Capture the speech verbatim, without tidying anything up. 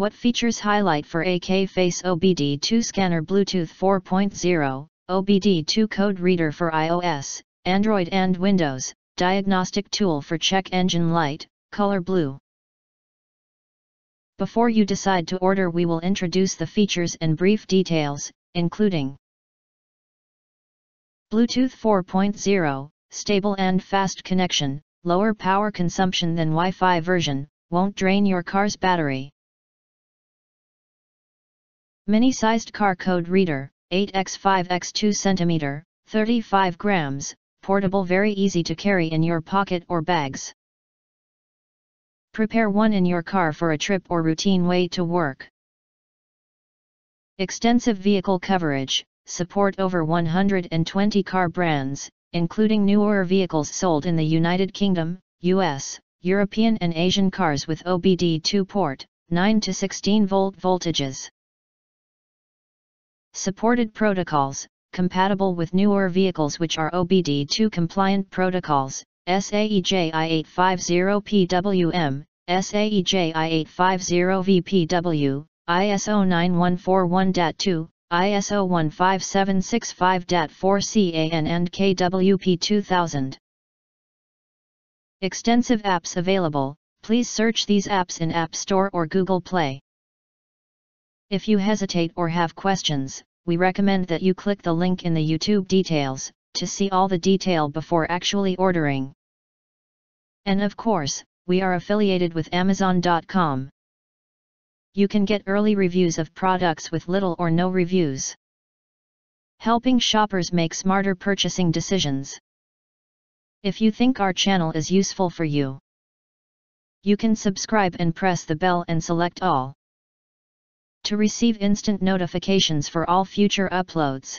What features highlight for Akface O B D two scanner Bluetooth four point oh, O B D two code reader for iOS, Android and Windows, diagnostic tool for check engine light, color blue. Before you decide to order, we will introduce the features and brief details, including Bluetooth four point oh, stable and fast connection, lower power consumption than Wi-Fi version, won't drain your car's battery. Mini-sized car code reader, eight by five by two centimeters, thirty-five grams, portable, very easy to carry in your pocket or bags. Prepare one in your car for a trip or routine way to work. Extensive vehicle coverage, support over one hundred twenty car brands, including newer vehicles sold in the United Kingdom, U S, European and Asian cars with O B D two port, nine to sixteen volt voltages. Supported protocols, compatible with newer vehicles which are O B D two compliant protocols, S A E J eighteen fifty P W M, S A E J eighteen fifty V P W, ISO nine one four one point two, ISO one five seven six five point four CAN and K W P two thousand. Extensive apps available, please search these apps in App Store or Google Play. If you hesitate or have questions, we recommend that you click the link in the YouTube details to see all the detail before actually ordering. And of course, we are affiliated with Amazon dot com. You can get early reviews of products with little or no reviews, helping shoppers make smarter purchasing decisions. If you think our channel is useful for you, you can subscribe and press the bell and select all to receive instant notifications for all future uploads.